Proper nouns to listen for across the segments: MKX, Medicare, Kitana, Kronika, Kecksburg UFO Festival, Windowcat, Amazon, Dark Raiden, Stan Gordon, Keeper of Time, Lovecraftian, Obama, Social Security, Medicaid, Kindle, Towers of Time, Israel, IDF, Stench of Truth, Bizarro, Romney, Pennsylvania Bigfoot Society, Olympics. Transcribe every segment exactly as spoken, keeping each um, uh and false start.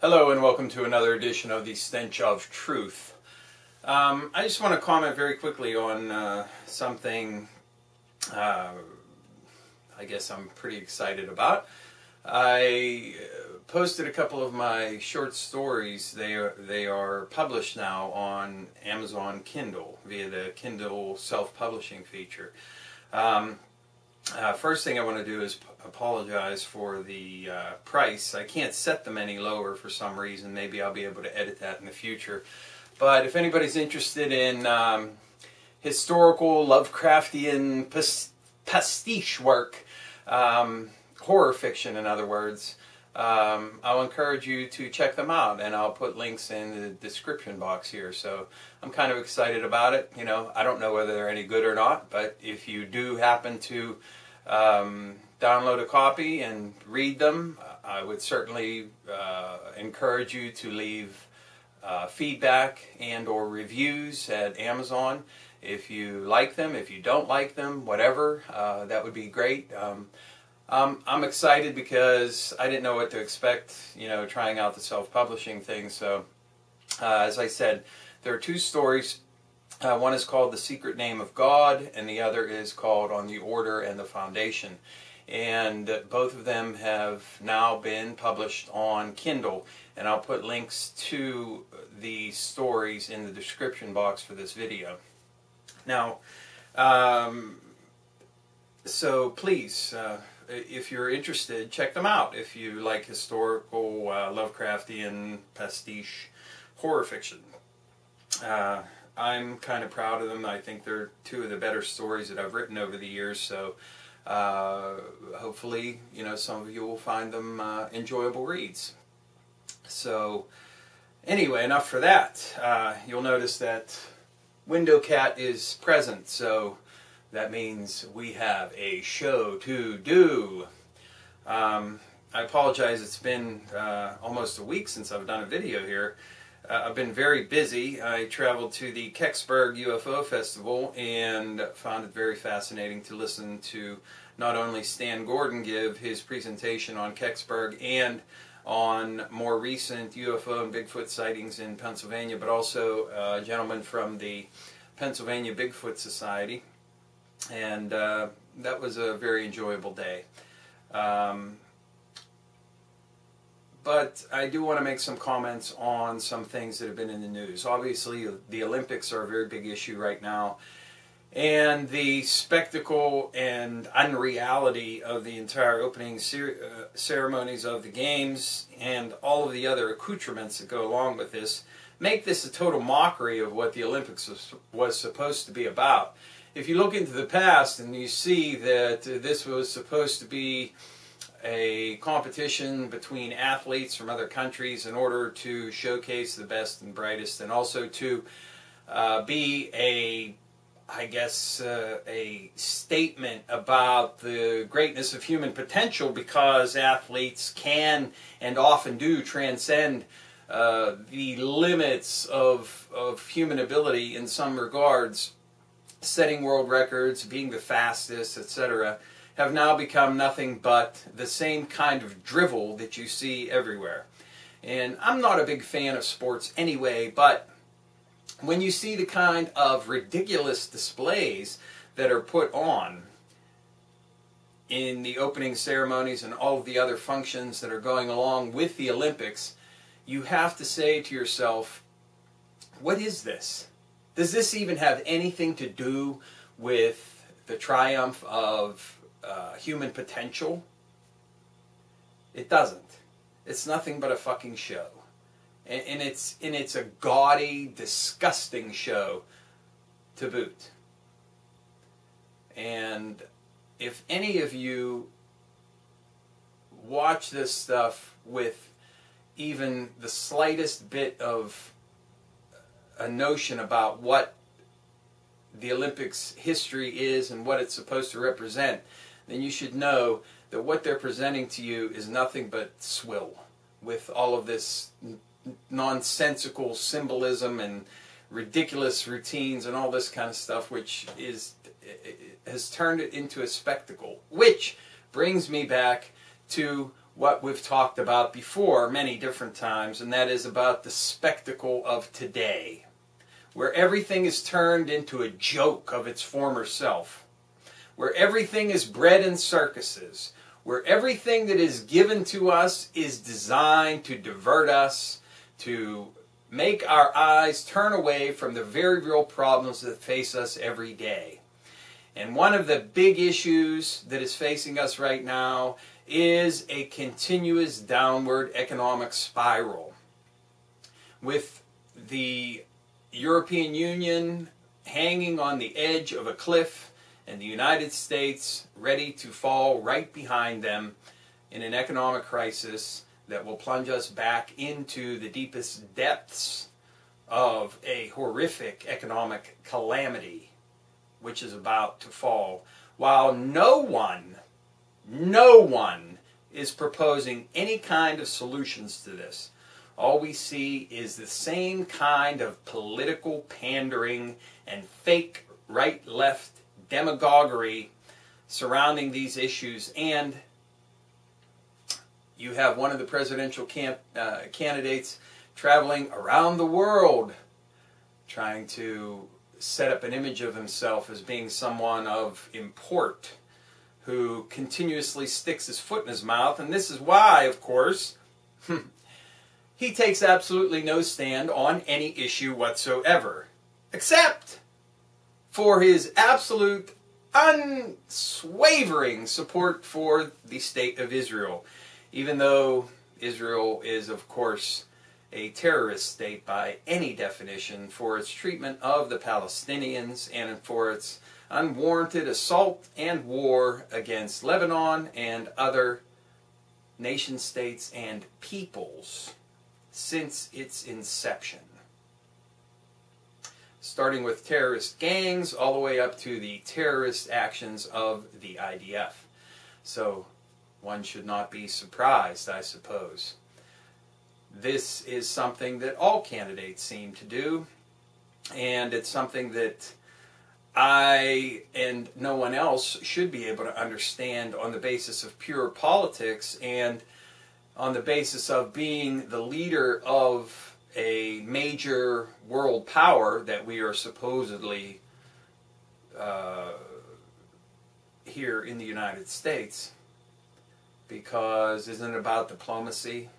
Hello and welcome to another edition of the Stench of Truth. Um, I just want to comment very quickly on uh, something uh, I guess I'm pretty excited about. I posted a couple of my short stories. They are, they are published now on Amazon Kindle via the Kindle self-publishing feature. Um, Uh, first thing I want to do is p apologize for the uh, price. I can't set them any lower for some reason. Maybe I'll be able to edit that in the future. But if anybody's interested in um, historical Lovecraftian pas pastiche work, um, horror fiction in other words, um, I'll encourage you to check them out, and I'll put links in the description box here. So I'm kind of excited about it. You know, I don't know whether they're any good or not, but if you do happen to um, download a copy and read them, I would certainly uh, encourage you to leave uh, feedback and or reviews at Amazon. If you like them, if you don't like them, whatever, uh, that would be great. Um, Um, I'm excited because I didn't know what to expect, you know, trying out the self-publishing thing. So, uh, as I said, there are two stories. Uh, one is called The Secret Name of God, and the other is called On the Order and the Foundation. And uh, both of them have now been published on Kindle. And I'll put links to the stories in the description box for this video. Now, um, so please... Uh, If you're interested, check them out if you like historical uh, Lovecraftian pastiche horror fiction. Uh, I'm kind of proud of them. I think they're two of the better stories that I've written over the years, so uh, hopefully, you know, some of you will find them uh, enjoyable reads. So, anyway, enough for that. Uh, you'll notice that Windowcat is present, so... that means we have a show to do. Um, I apologize, it's been uh, almost a week since I've done a video here. Uh, I've been very busy. I traveled to the Kecksburg U F O Festival and found it very fascinating to listen to not only Stan Gordon give his presentation on Kecksburg and on more recent U F O and Bigfoot sightings in Pennsylvania, but also a gentleman from the Pennsylvania Bigfoot Society. And uh, that was a very enjoyable day. Um, but I do want to make some comments on some things that have been in the news. Obviously, the Olympics are a very big issue right now. And the spectacle and unreality of the entire opening cer uh, ceremonies of the games and all of the other accoutrements that go along with this make this a total mockery of what the Olympics was, was supposed to be about. If you look into the past and you see that this was supposed to be a competition between athletes from other countries in order to showcase the best and brightest, and also to uh, be a, I guess, uh, a statement about the greatness of human potential, because athletes can and often do transcend uh, the limits of, of human ability in some regards. Setting world records, being the fastest, et cetera, have now become nothing but the same kind of drivel that you see everywhere. And I'm not a big fan of sports anyway, but when you see the kind of ridiculous displays that are put on in the opening ceremonies and all of the other functions that are going along with the Olympics, you have to say to yourself, what is this? Does this even have anything to do with the triumph of uh, human potential? It doesn't. It's nothing but a fucking show. And, and, it's, and it's a gaudy, disgusting show to boot. And if any of you watch this stuff with even the slightest bit of a notion about what the Olympics history is and what it's supposed to represent, then you should know that what they're presenting to you is nothing but swill, with all of this nonsensical symbolism and ridiculous routines and all this kind of stuff, which is has turned it into a spectacle. Which brings me back to what we've talked about before many different times, and that is about the spectacle of today, where everything is turned into a joke of its former self, where everything is bred in circuses, where everything that is given to us is designed to divert us, to make our eyes turn away from the very real problems that face us every day. And one of the big issues that is facing us right now is a continuous downward economic spiral. With the European Union hanging on the edge of a cliff and the United States ready to fall right behind them in an economic crisis that will plunge us back into the deepest depths of a horrific economic calamity which is about to fall, while no one, no one is proposing any kind of solutions to this. All we see is the same kind of political pandering and fake right-left demagoguery surrounding these issues, and you have one of the presidential camp, uh, candidates traveling around the world trying to set up an image of himself as being someone of import who continuously sticks his foot in his mouth. And this is why, of course, he takes absolutely no stand on any issue whatsoever, except for his absolute unswavering support for the state of Israel, even though Israel is, of course, a terrorist state by any definition for its treatment of the Palestinians and for its unwarranted assault and war against Lebanon and other nation states and peoples since its inception. Starting with terrorist gangs all the way up to the terrorist actions of the I D F. So one should not be surprised, I suppose. This is something that all candidates seem to do, and it's something that I and no one else should be able to understand on the basis of pure politics and on the basis of being the leader of a major world power that we are supposedly uh, here in the United States. Because isn't it about diplomacy?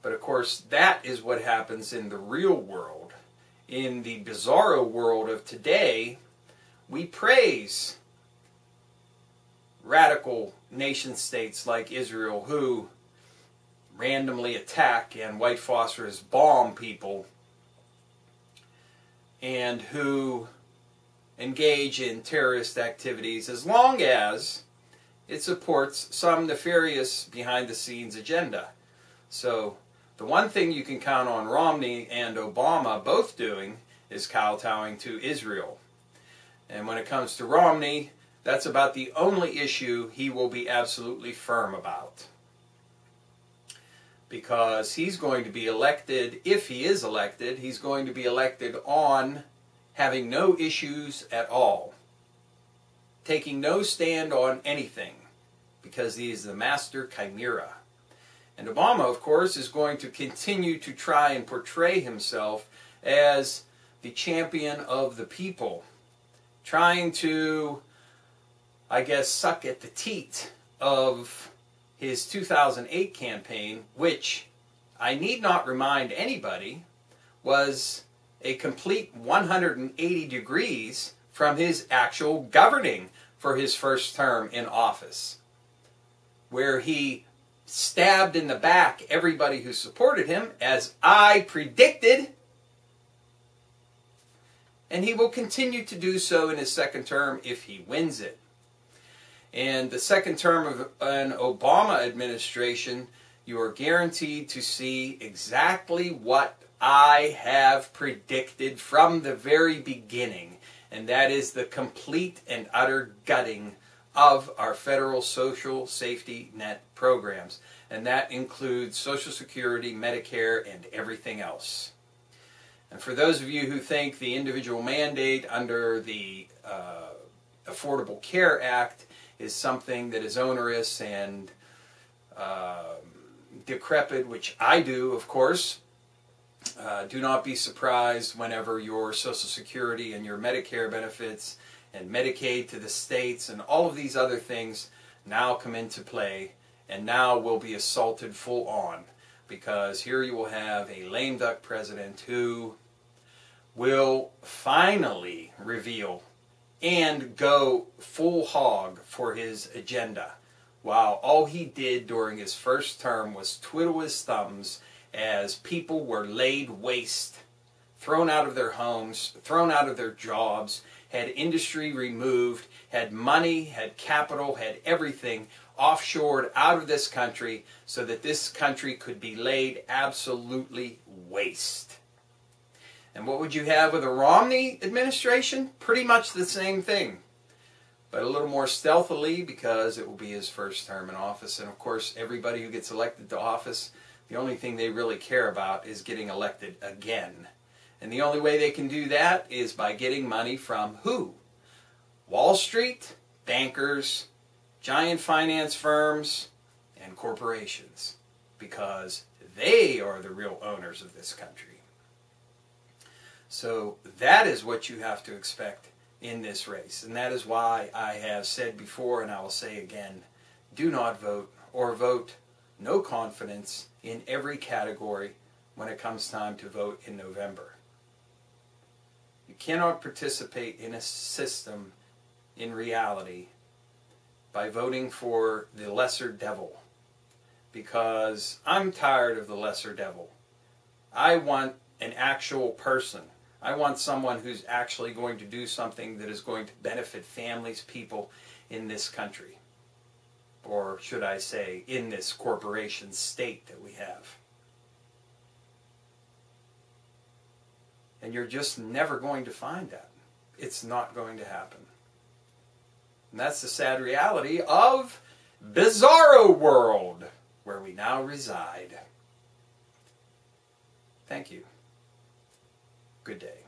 But of course, that is what happens in the real world. In the bizarro world of today, we praise radical nation states like Israel who randomly attack and white phosphorus bomb people and who engage in terrorist activities as long as it supports some nefarious behind-the-scenes agenda. So the one thing you can count on Romney and Obama both doing is kowtowing to Israel. And when it comes to Romney, that's about the only issue he will be absolutely firm about. Because he's going to be elected, if he is elected, he's going to be elected on having no issues at all. Taking no stand on anything. Because he is the master chimera. And Obama, of course, is going to continue to try and portray himself as the champion of the people, trying to, I guess, suck at the teat of his two thousand eight campaign, which, I need not remind anybody, was a complete one hundred eighty degrees from his actual governing for his first term in office, where he stabbed in the back everybody who supported him, as I predicted. And he will continue to do so in his second term if he wins it. And the second term of an Obama administration, you are guaranteed to see exactly what I have predicted from the very beginning. And that is the complete and utter gutting of our federal social safety net programs, and that includes Social Security, Medicare, and everything else. And for those of you who think the individual mandate under the uh, Affordable Care Act is something that is onerous and uh, decrepit, which I do, of course. Uh, do not be surprised whenever your Social Security and your Medicare benefits and Medicaid to the states and all of these other things now come into play and now will be assaulted full on, because here you will have a lame duck president who will finally reveal and go full hog for his agenda, while all he did during his first term was twiddle his thumbs as people were laid waste, thrown out of their homes, thrown out of their jobs, had industry removed, had money, had capital, had everything offshored out of this country so that this country could be laid absolutely waste. And what would you have with a Romney administration? Pretty much the same thing, but a little more stealthily, because it will be his first term in office. And of course, everybody who gets elected to office, the only thing they really care about is getting elected again. And the only way they can do that is by getting money from who? Wall Street, bankers, giant finance firms, and corporations, because they are the real owners of this country. So that is what you have to expect in this race. And that is why I have said before, and I will say again, do not vote, or vote no confidence in every category when it comes time to vote in November. You cannot participate in a system in reality by voting for the lesser devil, because I'm tired of the lesser devil. I want an actual person. I want someone who's actually going to do something that is going to benefit families, people in this country, or should I say in this corporation state that we have. And you're just never going to find that. It's not going to happen. And that's the sad reality of Bizarro World, where we now reside. Thank you. Good day.